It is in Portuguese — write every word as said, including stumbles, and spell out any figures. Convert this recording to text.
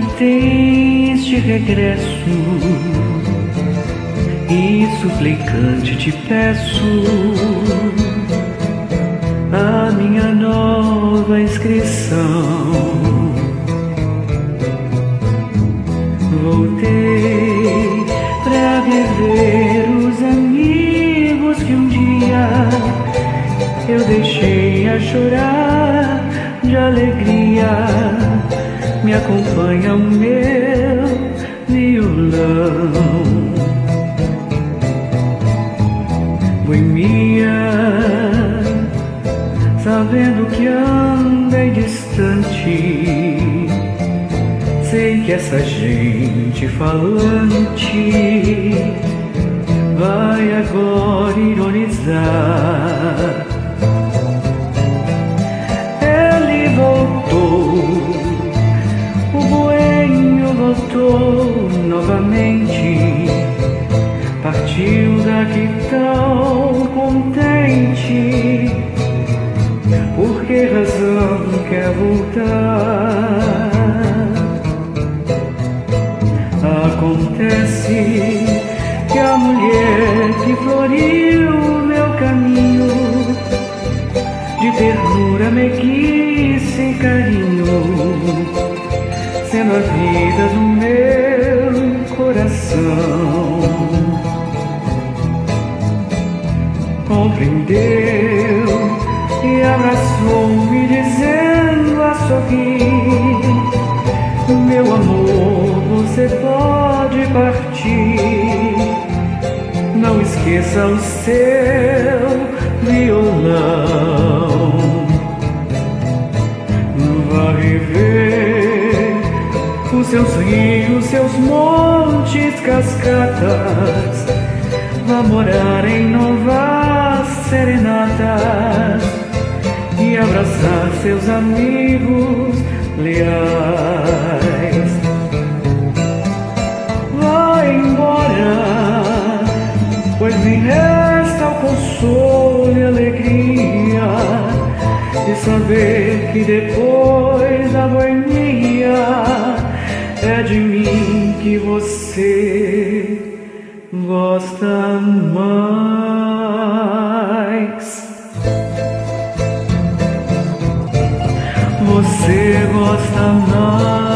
timidez de regresso e suplicante te peço a minha nova inscrição. Voltei pra rever os amigos que um dia eu deixei a chorar de alegria. Me acompanha o meu violão, boemia, sabendo que andei distante, sei que essa gente falante vai agora ironizar. Ele voltou, voltou novamente, partiu daqui tão contente. Por que razão quer voltar? Acontece que a mulher que floriu o meu caminho de ternura, meiguice e carinho, sendo a vida do meu coração, compreendeu e abraçou-me, dizendo a sorrir: meu amor, você pode partir, não esqueça o seu violão. Vá rever os seus rios, seus montes, cascatas, vá morar em novas serenatas e abraçar seus amigos leais. Vá embora, pois me resta o consolo e alegria de saber que depois da boemia é de mim que você gosta mais. Você gosta mais.